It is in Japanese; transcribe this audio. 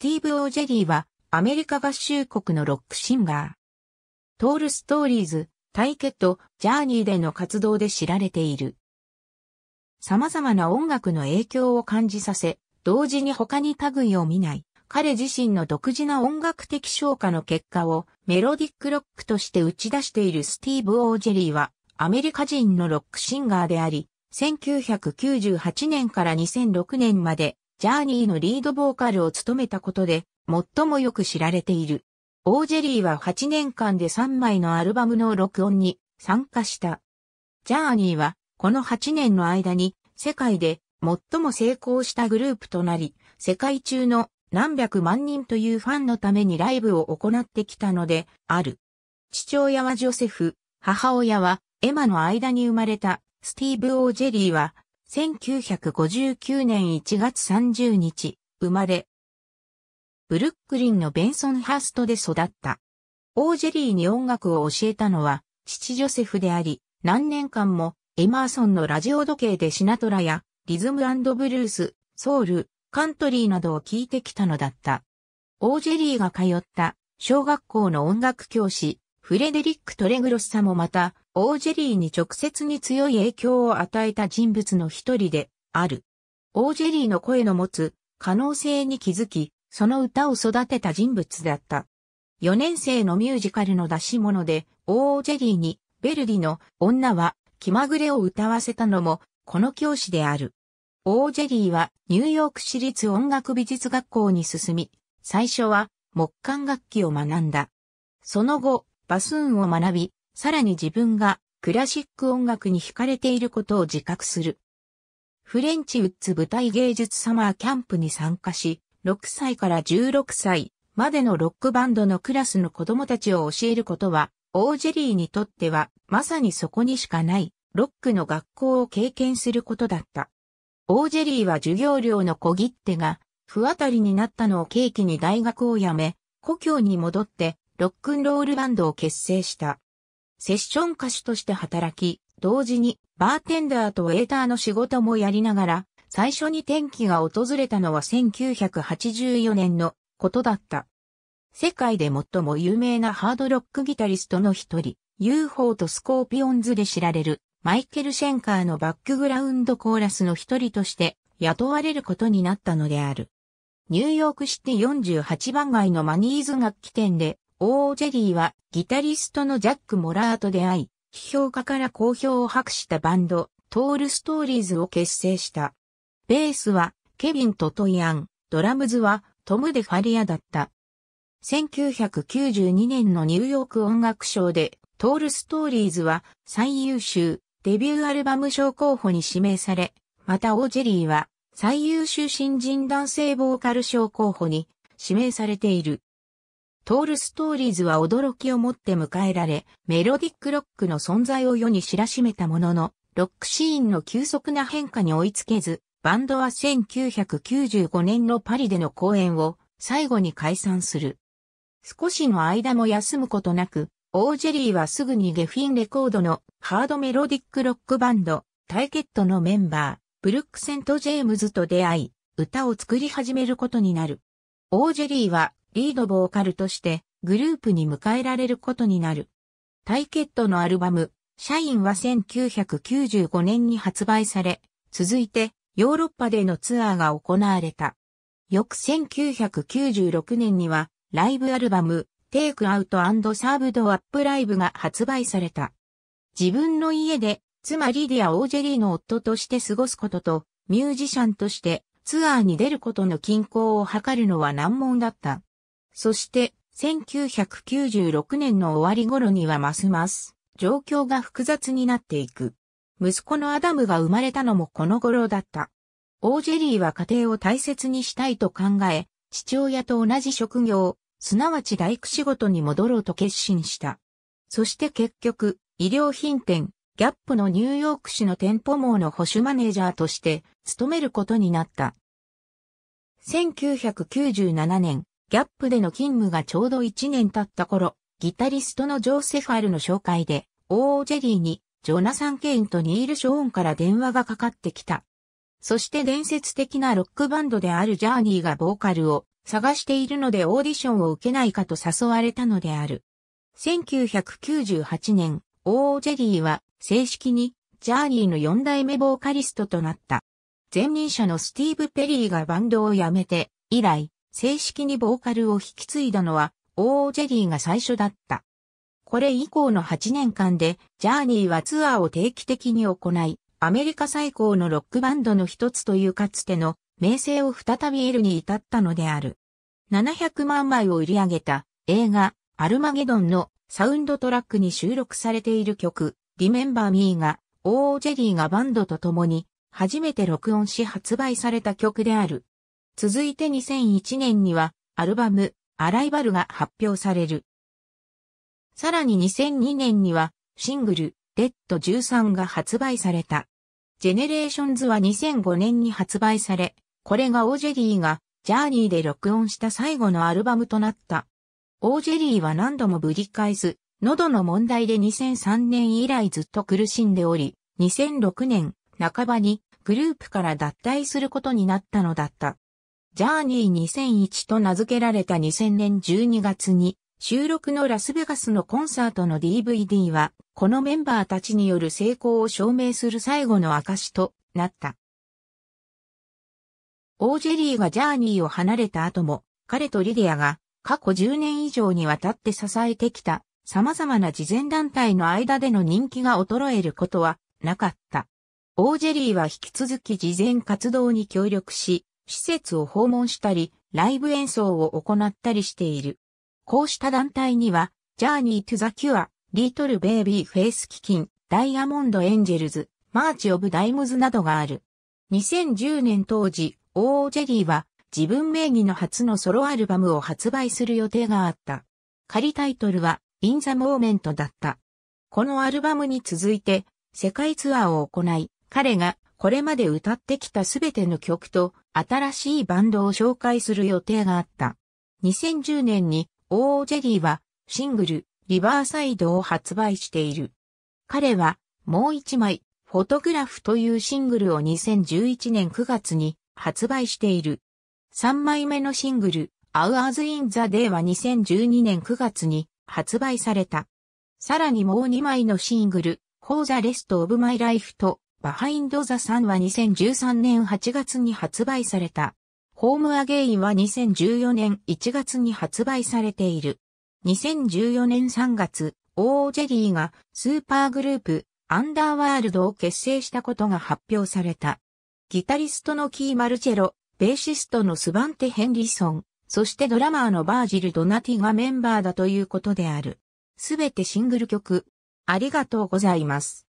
スティーブ・オージェリーは、アメリカ合衆国のロックシンガー。トールストーリーズ、タイケット、ジャーニーでの活動で知られている。様々な音楽の影響を感じさせ、同時に他に類を見ない、彼自身の独自な音楽的昇華の結果をメロディックロックとして打ち出しているスティーブ・オージェリーは、アメリカ人のロックシンガーであり、1998年から2006年まで、ジャーニーのリードボーカルを務めたことで、最もよく知られている。オージェリーは8年間で3枚のアルバムの録音に参加した。ジャーニーはこの8年の間に世界で最も成功したグループとなり、世界中の何百万人というファンのためにライブを行ってきたのである。父親はジョセフ、母親はエマの間に生まれたスティーブ・オージェリーは1959年1月30日生まれ、ブルックリンのベンソンハーストで育った。オージェリーに音楽を教えたのは父ジョセフであり、何年間もエマーソンのラジオ時計でシナトラやリズム&ブルース、ソウル、カントリーなどを聴いてきたのだった。オージェリーが通った小学校の音楽教師、フレデリック・トレグロッサもまた、オージェリーに直接に強い影響を与えた人物の一人である。オージェリーの声の持つ可能性に気づき、その歌を育てた人物だった。4年生のミュージカルの出し物で、オージェリーに、ヴェルディの女は気まぐれを歌わせたのも、この教師である。オージェリーはニューヨーク市立音楽美術学校に進み、最初は木管楽器を学んだ。その後、バスーンを学び、さらに自分がクラシック音楽に惹かれていることを自覚する。フレンチウッズ舞台芸術サマーキャンプに参加し、6歳から16歳までのロックバンドのクラスの子供たちを教えることは、オージェリーにとってはまさにそこにしかないロックの学校を経験することだった。オージェリーは授業料の小切手が不渡りになったのを契機に大学を辞め、故郷に戻ってロックンロールバンドを結成した。セッション歌手として働き、同時にバーテンダーとウェーターの仕事もやりながら、最初に転機が訪れたのは1984年のことだった。世界で最も有名なハードロックギタリストの一人、UFO とスコーピオンズで知られるマイケル・シェンカーのバックグラウンドコーラスの一人として雇われることになったのである。ニューヨークシティ48番街のマニーズ楽器店で、オージェリーはギタリストのジャック・モラーと出会い、批評家から好評を博したバンド、トール・ストーリーズを結成した。ベースはケビン・トトイアン、ドラムズはトム・デ・ファリアだった。1992年のニューヨーク音楽賞でトール・ストーリーズは最優秀デビューアルバム賞候補に指名され、またオージェリーは最優秀新人男性ボーカル賞候補に指名されている。トール・ストーリーズは驚きをもって迎えられ、メロディックロックの存在を世に知らしめたものの、ロックシーンの急速な変化に追いつけず、バンドは1995年のパリでの公演を最後に解散する。少しの間も休むことなく、オージェリーはすぐにゲフィンレコードのハードメロディックロックバンド、タイケットのメンバー、ブルック・セント・ジェームズと出会い、歌を作り始めることになる。オージェリーはリードボーカルとしてグループに迎えられることになる。タイケットのアルバム、シャインは1995年に発売され、続いて、ヨーロッパでのツアーが行われた。翌1996年にはライブアルバムテイクアウト&サーブドアップライブが発売された。自分の家で妻リディア・オージェリーの夫として過ごすこととミュージシャンとしてツアーに出ることの均衡を図るのは難問だった。そして1996年の終わり頃にはますます状況が複雑になっていく。息子のアダムが生まれたのもこの頃だった。オージェリーは家庭を大切にしたいと考え、父親と同じ職業、すなわち大工仕事に戻ろうと決心した。そして結局、衣料品店、ギャップのニューヨーク市の店舗網の保守マネージャーとして勤めることになった。1997年、ギャップでの勤務がちょうど1年経った頃、ギタリストのジョーセフ・アルの紹介で、オージェリーに、ジョナサン・ケインとニール・ショーンから電話がかかってきた。そして伝説的なロックバンドであるジャーニーがボーカルを探しているのでオーディションを受けないかと誘われたのである。1998年、オー・ジェリーは正式にジャーニーの4代目ボーカリストとなった。前任者のスティーブ・ペリーがバンドを辞めて以来、正式にボーカルを引き継いだのはオー・ジェリーが最初だった。これ以降の8年間で、ジャーニーはツアーを定期的に行い、アメリカ最高のロックバンドの一つというかつての名声を再び得るに至ったのである。700万枚を売り上げた映画アルマゲドンのサウンドトラックに収録されている曲 Remember Me がオー・ジェリーがバンドと共に初めて録音し発売された曲である。続いて2001年にはアルバムアライバルが発表される。さらに2002年にはシングルレッド13が発売された。ジェネレーションズは2005年に発売され、これがオー・ジェリーがジャーニーで録音した最後のアルバムとなった。オー・ジェリーは何度もぶり返す、喉の問題で2003年以来ずっと苦しんでおり、2006年半ばにグループから脱退することになったのだった。ジャーニー2001と名付けられた2000年12月に、収録のラスベガスのコンサートの DVD は、このメンバーたちによる成功を証明する最後の証となった。オー・ジェリーがジャーニーを離れた後も、彼とリディアが過去10年以上にわたって支えてきた様々な慈善団体の間での人気が衰えることはなかった。オー・ジェリーは引き続き慈善活動に協力し、施設を訪問したり、ライブ演奏を行ったりしている。こうした団体には、ジャーニー・トゥ・ザ・キュア、リトル・ベイビー・フェイス基金、ダイヤモンド・エンジェルズ、マーチ・オブ・ダイムズなどがある。2010年当時、オー・ジェリーは自分名義の初のソロアルバムを発売する予定があった。仮タイトルは、In the Moment だった。このアルバムに続いて、世界ツアーを行い、彼がこれまで歌ってきたすべての曲と、新しいバンドを紹介する予定があった。2010年に、オー・ジェリーはシングルリバーサイドを発売している。彼はもう一枚フォトグラフというシングルを2011年9月に発売している。3枚目のシングルHours in the Dayは2012年9月に発売された。さらにもう2枚のシングルFor the Rest of My LifeとBehind the Sunは2013年8月に発売された。ホームアゲインは2014年1月に発売されている。2014年3月、オー・ジェリーがスーパーグループ、アンダーワールドを結成したことが発表された。ギタリストのキー・マルチェロ、ベーシストのスバンテ・ヘンリソン、そしてドラマーのバージル・ドナティがメンバーだということである。すべてシングル曲。ありがとうございます。